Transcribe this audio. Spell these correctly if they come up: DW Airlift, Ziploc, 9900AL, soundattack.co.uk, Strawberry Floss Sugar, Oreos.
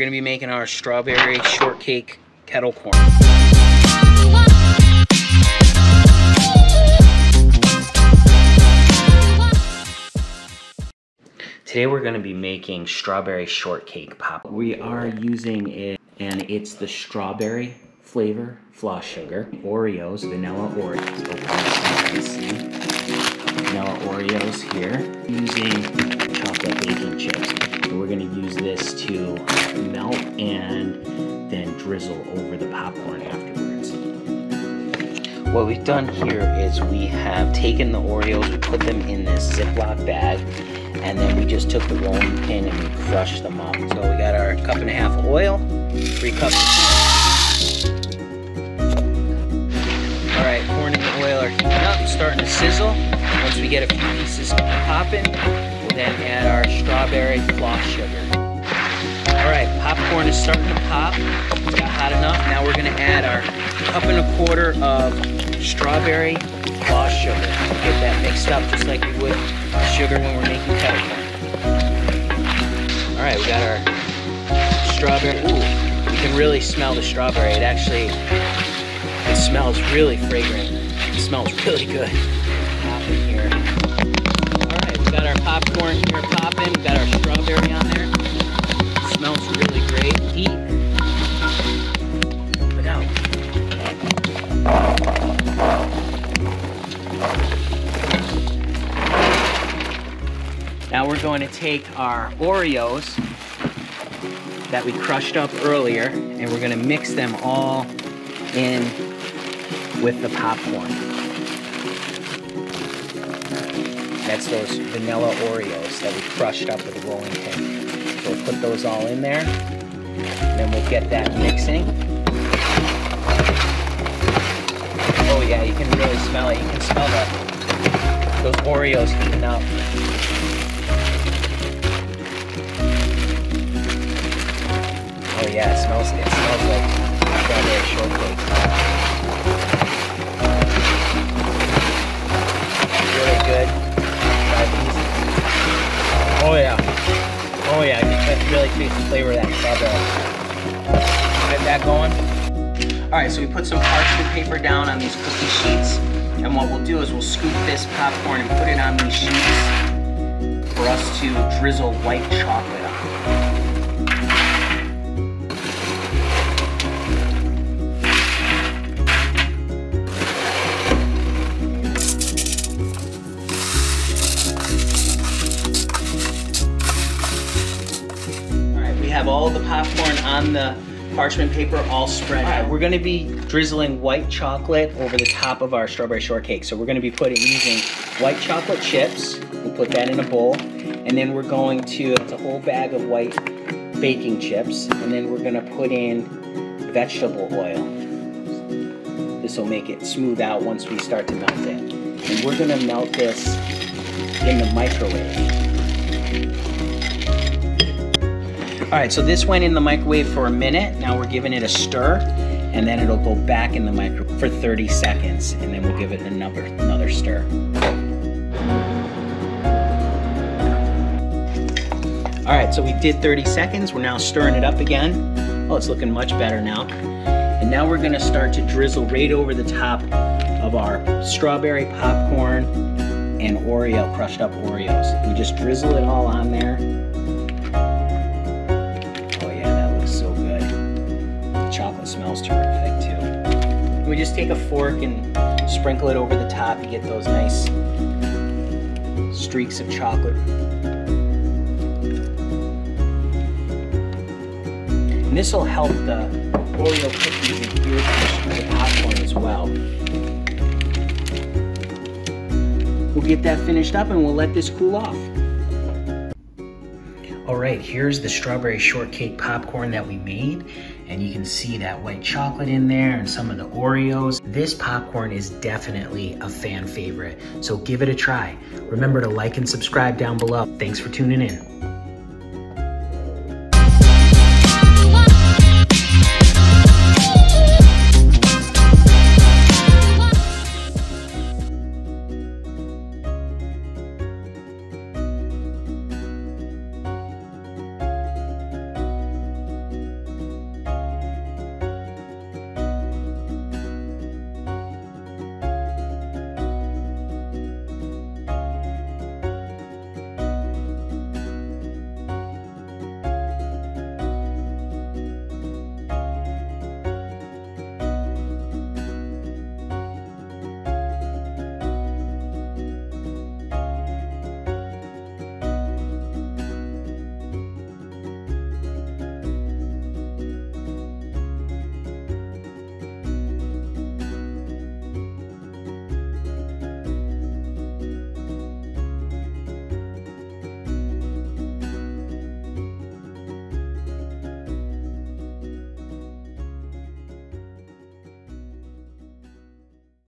gonna be making our strawberry shortcake kettle corn. Today we're gonna be making strawberry shortcake pop. We are using it, and it's the strawberry flavor floss sugar, Oreos, vanilla Oreos. Open so you can see vanilla Oreos here. Using chocolate baking chips. And we're gonna use this to melt and then drizzle over the popcorn afterwards. What we've done here is we have taken the Oreos, we put them in this Ziploc bag, and then we just took the rolling pin and we crushed them up. So we got our 1.5 cups of oil, 3 cups of sugar. All right, corn and the oil are heating up, starting to sizzle. Once we get a few pieces popping, we'll then add our strawberry floss sugar. All right, popcorn is starting to pop. It's got hot enough. Now we're gonna add our 1.25 cups of strawberry floss sugar. Get that mixed up just like we would sugar when we're making kettle corn. All right, we got our strawberry. Ooh, you can really smell the strawberry. It actually, it smells really fragrant. It smells really good. Popping here. All right, we got our popcorn here popping. We got our strawberry on there. It smells really great. Eat. Now we're going to take our Oreos that we crushed up earlier, and we're going to mix them all in with the popcorn. That's those vanilla Oreos that we crushed up with the rolling pin. So we'll put those all in there, and then we'll get that mixing. Oh yeah, you can really smell it. You can smell those Oreos heating up. Oh yeah, it smells like strawberry shortcake. Really good. Oh yeah. Oh yeah, you can really taste the flavor of that strawberry. Get that going. Alright, so we put some parchment paper down on these cookie sheets, and what we'll do is we'll scoop this popcorn and put it on these sheets for us to drizzle white chocolate on. Have all the popcorn on the parchment paper all spread out. We're gonna be drizzling white chocolate over the top of our strawberry shortcake. So we're gonna be using white chocolate chips. We'll put that in a bowl. And then we're going to, it's a whole bag of white baking chips. And then we're gonna put in vegetable oil. This will make it smooth out once we start to melt it. And we're gonna melt this in the microwave. All right, so this went in the microwave for a minute. Now we're giving it a stir, and then it'll go back in the microwave for 30 seconds, and then we'll give it another stir. All right, so we did 30 seconds. We're now stirring it up again. Oh, it's looking much better now. And now we're gonna start to drizzle right over the top of our strawberry popcorn and Oreo, crushed up Oreos. We just drizzle it all on there. Chocolate smells terrific too. We just take a fork and sprinkle it over the top. You get those nice streaks of chocolate. And this will help the Oreo cookies adhere to the popcorn as well. We'll get that finished up and we'll let this cool off. All right, here's the strawberry shortcake popcorn that we made, and you can see that white chocolate in there and some of the Oreos. This popcorn is definitely a fan favorite, so give it a try. Remember to like and subscribe down below. Thanks for tuning in.